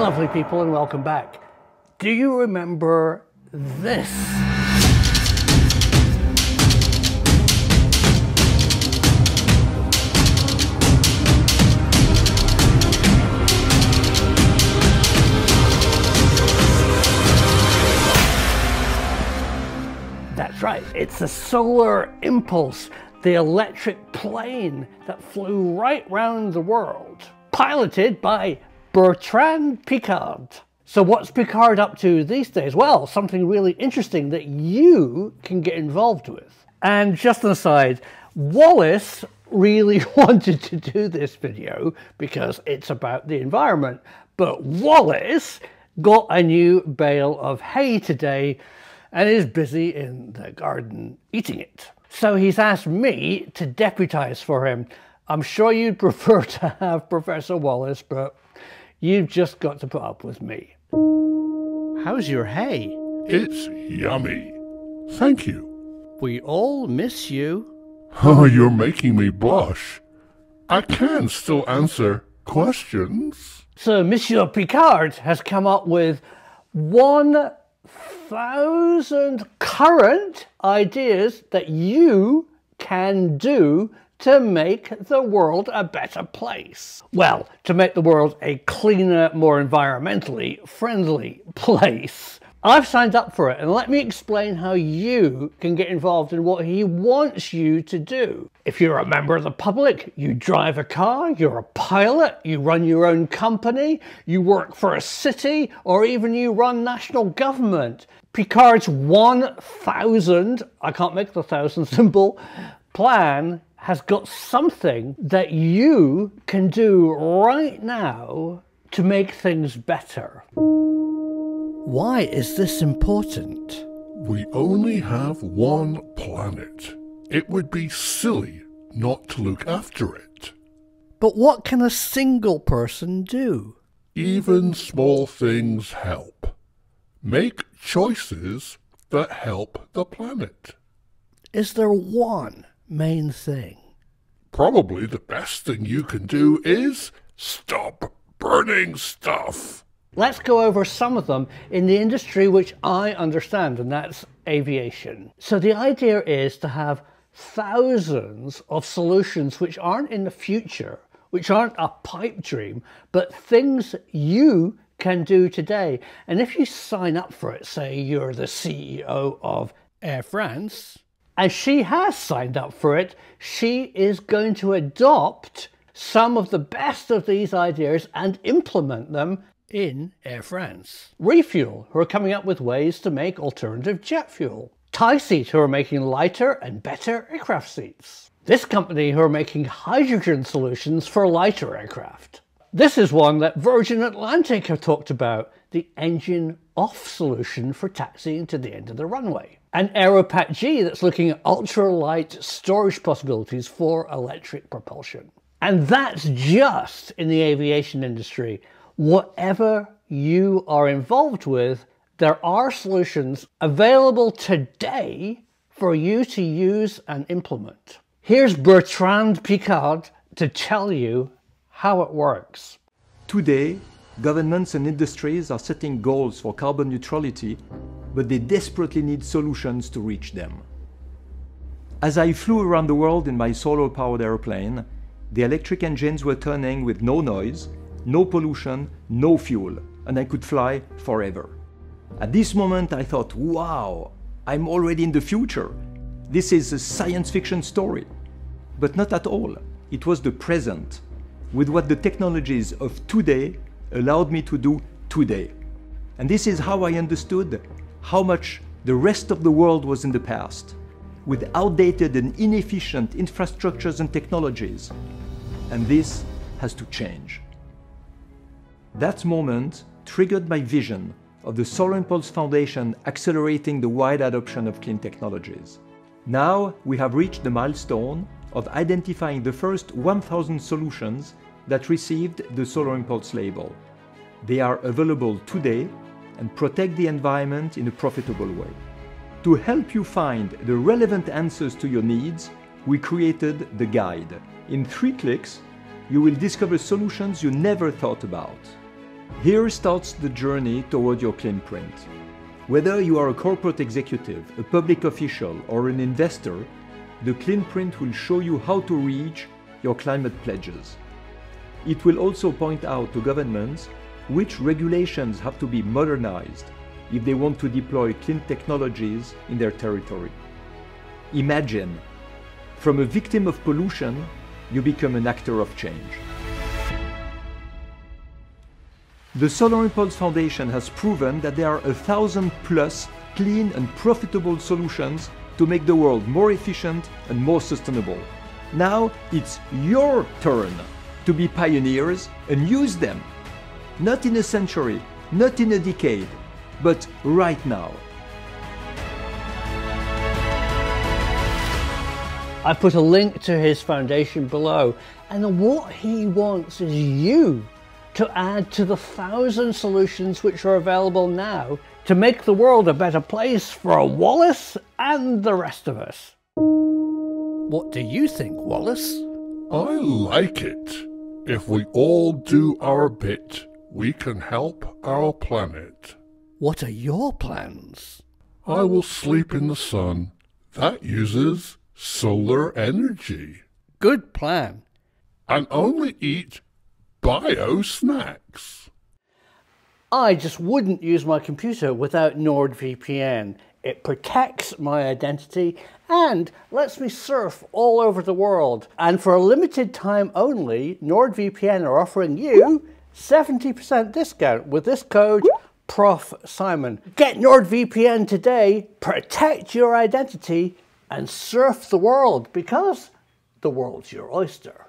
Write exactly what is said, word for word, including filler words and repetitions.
lovely people, and welcome back. Do you remember this? That's right, it's the Solar Impulse, the electric plane that flew right round the world, piloted by Bertrand Piccard. So what's Piccard up to these days? Well, something really interesting that you can get involved with. And just an aside, Wallace really wanted to do this video because it's about the environment, but Wallace got a new bale of hay today and is busy in the garden eating it. So he's asked me to deputise for him. I'm sure you'd prefer to have Professor Wallace, but you've just got to put up with me. How's your hay? It's yummy. Thank you. We all miss you. Oh, you're making me blush. I can still answer questions. So Monsieur Piccard has come up with one thousand current ideas that you can do to make the world a better place. Well, to make the world a cleaner, more environmentally friendly place. I've signed up for it, and let me explain how you can get involved in what he wants you to do. If you're a member of the public, you drive a car, you're a pilot, you run your own company, you work for a city, or even you run national government. Piccard's one thousand, I can't make the thousand symbol, plan has got something that you can do right now to make things better. Why is this important? We only have one planet. It would be silly not to look after it. But what can a single person do? Even small things help. Make choices that help the planet. Is there one main thing? Probably the best thing you can do is stop burning stuff. Let's go over some of them in the industry which I understand, and that's aviation. So the idea is to have thousands of solutions which aren't in the future, which aren't a pipe dream, but things you can do today. And if you sign up for it, say you're the C E O of Air France, and she has signed up for it, she is going to adopt some of the best of these ideas and implement them in Air France. Refuel, who are coming up with ways to make alternative jet fuel. Tyseat, who are making lighter and better aircraft seats. This company, who are making hydrogen solutions for lighter aircraft. This is one that Virgin Atlantic have talked about, the engine off solution for taxiing to the end of the runway. And Aeropak G, that's looking at ultralight storage possibilities for electric propulsion. And that's just in the aviation industry. Whatever you are involved with, there are solutions available today for you to use and implement. Here's Bertrand Piccard to tell you how it works. Today, governments and industries are setting goals for carbon neutrality, but they desperately need solutions to reach them. As I flew around the world in my solar-powered airplane, the electric engines were turning with no noise, no pollution, no fuel, and I could fly forever. At this moment I thought, wow, I'm already in the future. This is a science fiction story. But not at all. It was the present, with what the technologies of today allowed me to do today. And this is how I understood how much the rest of the world was in the past, with outdated and inefficient infrastructures and technologies. And this has to change. That moment triggered my vision of the Solar Impulse Foundation accelerating the wide adoption of clean technologies. Now we have reached the milestone of identifying the first one thousand solutions that received the Solar Impulse label. They are available today and protect the environment in a profitable way. To help you find the relevant answers to your needs, we created the guide. In three clicks, you will discover solutions you never thought about. Here starts the journey toward your clean print. Whether you are a corporate executive, a public official, or an investor, the clean print will show you how to reach your climate pledges. It will also point out to governments which regulations have to be modernized if they want to deploy clean technologies in their territory. Imagine, from a victim of pollution, you become an actor of change. The Solar Impulse Foundation has proven that there are a thousand plus clean and profitable solutions to make the world more efficient and more sustainable. Now it's your turn to be pioneers and use them. Not in a century, not in a decade, but right now. I put a link to his foundation below, and what he wants is you to add to the thousand solutions which are available now to make the world a better place for Wallace and the rest of us. What do you think, Wallace? I like it. If we all do our bit, we can help our planet. What are your plans? I will sleep in the sun. That uses solar energy. Good plan. And only eat bio snacks. I just wouldn't use my computer without NordVPN. It protects my identity and lets me surf all over the world. And for a limited time only, NordVPN are offering you seventy percent discount with this code Prof Simon. Get NordVPN today, protect your identity, and surf the world, because the world's your oyster.